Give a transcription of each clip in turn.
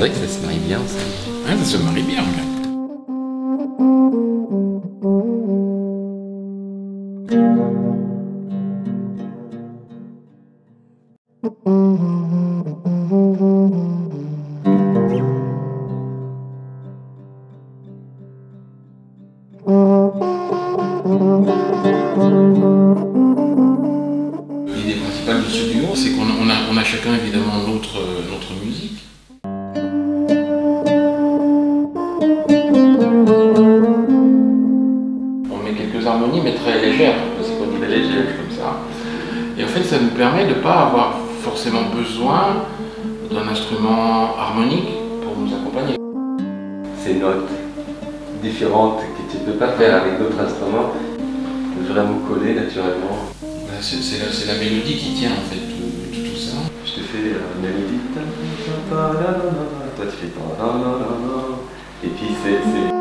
C'est vrai que ça se marie bien, ça. Ouais, ça se marie bien, en fait. L'idée principale de ce duo, c'est qu'on a chacun évidemment notre musique. On met quelques harmonies, mais très légères, parce qu'on dit les légères comme ça. Et en fait, ça nous permet de ne pas avoir forcément besoin d'un instrument harmonique pour nous accompagner. Ces notes différentes que tu ne peux pas faire avec d'autres instruments, vraiment coller naturellement. C'est la mélodie qui tient en fait tout ça. Je te fais une mélodie. Toi tu fais. Et puis c'est.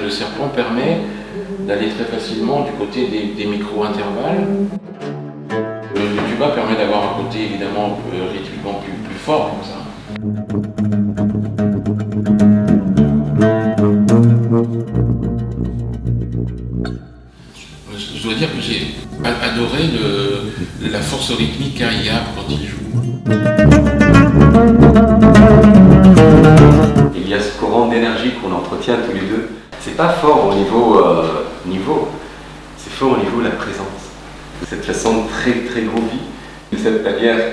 Le serpent permet d'aller très facilement du côté des micro-intervalles. Le tuba permet d'avoir un côté évidemment rythmiquement plus fort comme ça. Je dois dire que j'ai adoré la force rythmique qu'a Ia quand il joue. Il y a ce courant d'énergie qu'on entretient tous les deux. C'est pas fort au niveau c'est fort au niveau de la présence. Cette façon très très groovy, de cette manière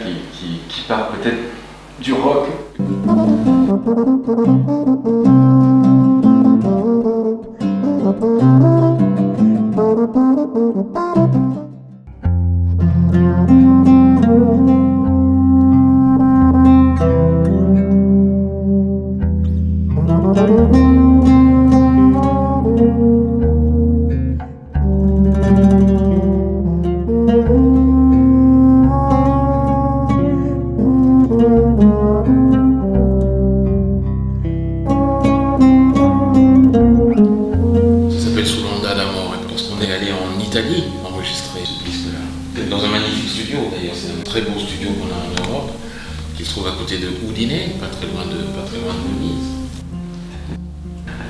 qui part peut-être du rock. Solanda d'amour, parce qu'on est allé en Italie enregistrer ce disque-là. Dans un magnifique studio d'ailleurs, c'est un très beau studio qu'on a en Europe, qui se trouve à côté de Oudiné, pas très loin de Venise.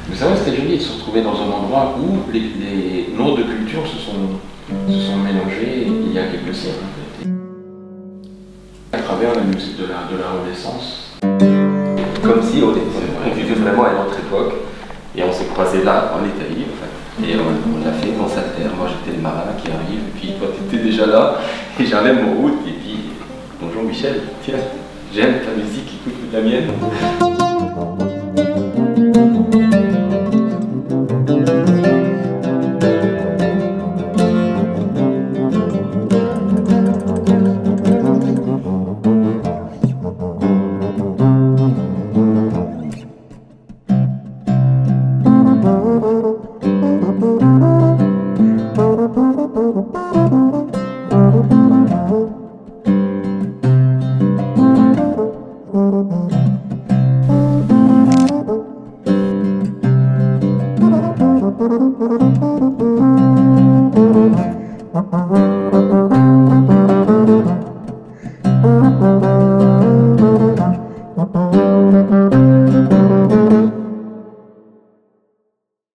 Mais ça, c'était joli de se retrouver dans un endroit où les noms de culture se sont mélangés il y a quelques siècles en fait. À travers la musique de la Renaissance. Comme si on vivait vraiment à notre époque, et on s'est croisés là, en Italie en fait. Et on l'a fait dans sa terre. Moi j'étais le marin qui arrive, et puis toi t'étais déjà là, et j'avais mon route, et puis bonjour Michel, tiens, j'aime ta musique, écoute la mienne.